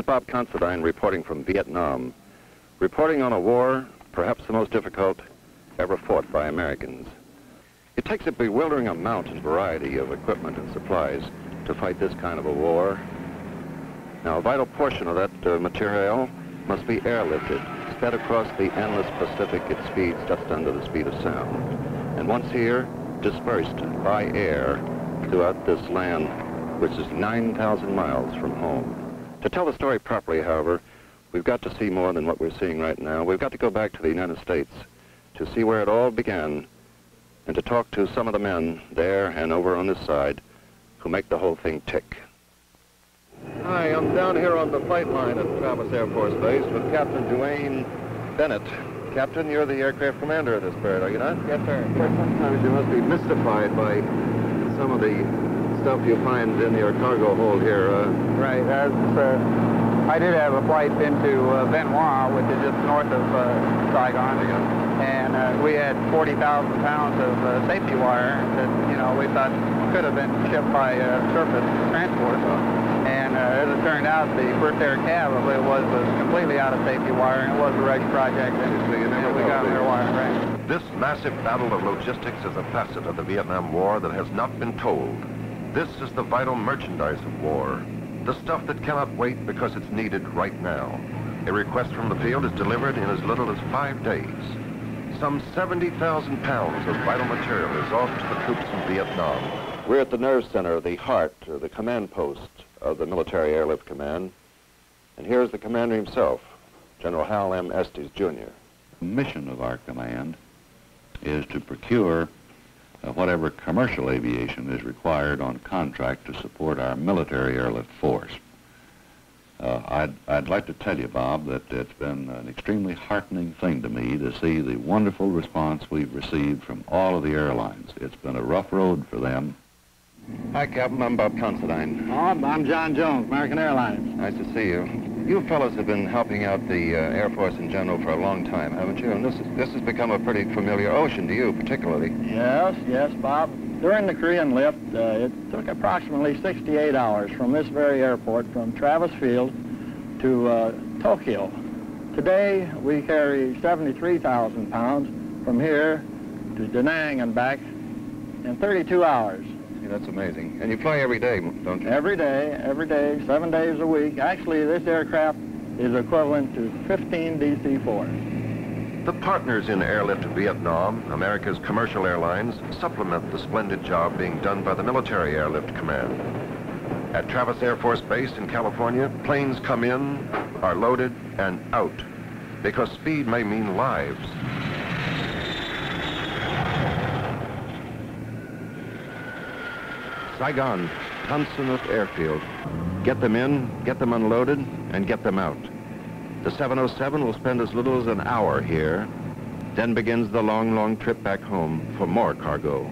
is Bob Considine reporting from Vietnam, reporting on a war perhaps the most difficult ever fought by Americans. It takes a bewildering amount and variety of equipment and supplies to fight this kind of a war. Now, a vital portion of that material must be airlifted, sped across the endless Pacific at speeds just under the speed of sound, and once here, dispersed by air throughout this land, which is 9,000 miles from home. To tell the story properly, however, we've got to see more than what we're seeing right now. We've got to go back to the United States to see where it all began and to talk to some of the men there and over on this side who make the whole thing tick. Hi, I'm down here on the flight line at Travis Air Force Base with Captain Duane Bennett. Captain, you're the aircraft commander of this bird, are you not? Yes, sir. Sometimes you must be mystified by some of the stuff you find in your cargo hold here. Right. I did have a flight into Benoit, which is just north of Saigon, and we had 40,000 pounds of safety wire that, you know, we thought could have been shipped by surface transport. And as it turned out, the first air cab of it was completely out of safety wire, and it was a wrecked project, and we got their wire, right? This massive battle of logistics is a facet of the Vietnam War that has not been told. This is the vital merchandise of war, the stuff that cannot wait because it's needed right now. A request from the field is delivered in as little as 5 days. Some 70,000 pounds of vital material is off to the troops in Vietnam. We're at the nerve center, the heart, the command post of the Military Airlift Command. And here's the commander himself, General Hal M. Estes, Jr. The mission of our command is to procure whatever commercial aviation is required on contract to support our military airlift force. I'd like to tell you, Bob, that it's been an extremely heartening thing to me to see the wonderful response we've received from all of the airlines. It's been a rough road for them. Hi, Captain. I'm Bob Considine. Oh, I'm John Jones, American Airlines. Nice to see you. You fellows have been helping out the Air Force in general for a long time, haven't you? And this has become a pretty familiar ocean to you, particularly. Yes, Bob. During the Korean lift, it took approximately 68 hours from this very airport, from Travis Field to Tokyo. Today, we carry 73,000 pounds from here to Da Nang and back in 32 hours. That's amazing. And you fly every day, don't you? Every day, 7 days a week. Actually, this aircraft is equivalent to 15 DC-4s. The partners in airlift of Vietnam, America's commercial airlines, supplement the splendid job being done by the Military Airlift Command. At Travis Air Force Base in California, planes come in, are loaded, and out, because speed may mean lives. Saigon, Tan Son Nhat Airfield. Get them in, get them unloaded, and get them out. The 707 will spend as little as an hour here, then begins the long, long trip back home for more cargo.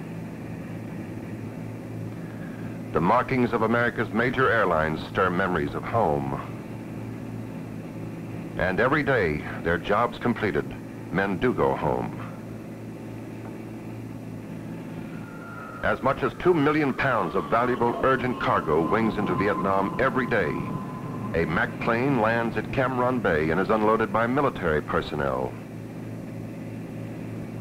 The markings of America's major airlines stir memories of home. And every day, their jobs completed, men do go home. As much as 2 million pounds of valuable, urgent cargo wings into Vietnam every day. A Mack plane lands at Cam Ranh Bay and is unloaded by military personnel.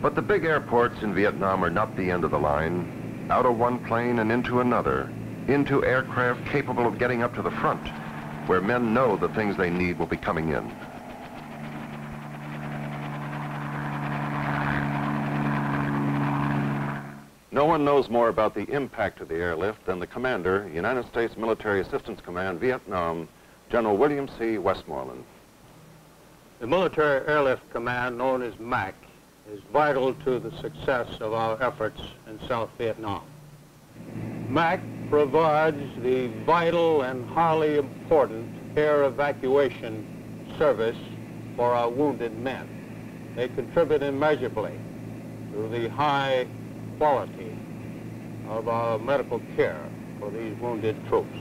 But the big airports in Vietnam are not the end of the line. Out of one plane and into another, into aircraft capable of getting up to the front, where men know the things they need will be coming in. No one knows more about the impact of the airlift than the commander, United States Military Assistance Command, Vietnam, General William C. Westmoreland. The Military Airlift Command, known as MAC, is vital to the success of our efforts in South Vietnam. MAC provides the vital and highly important air evacuation service for our wounded men. They contribute immeasurably to the high quality of our medical care for these wounded troops.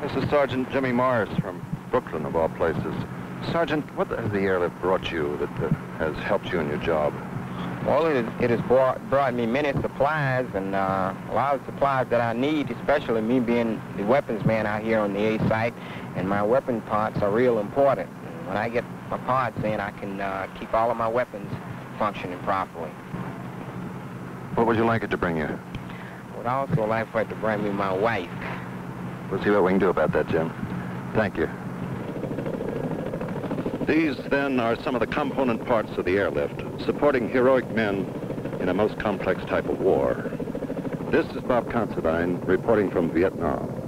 This is Sergeant Jimmy Morris from Brooklyn, of all places. Sergeant, what has the airlift brought you that has helped you in your job? Well, it has brought me many supplies, and a lot of supplies that I need, especially me being the weapons man out here on the A site, and my weapon parts are real important. And when I get my parts in, I can keep all of my weapons functioning properly. What would you like it to bring you? I would also like for it to bring me my wife. We'll see what we can do about that, Jim. Thank you. These, then, are some of the component parts of the airlift, supporting heroic men in a most complex type of war. This is Bob Considine, reporting from Vietnam.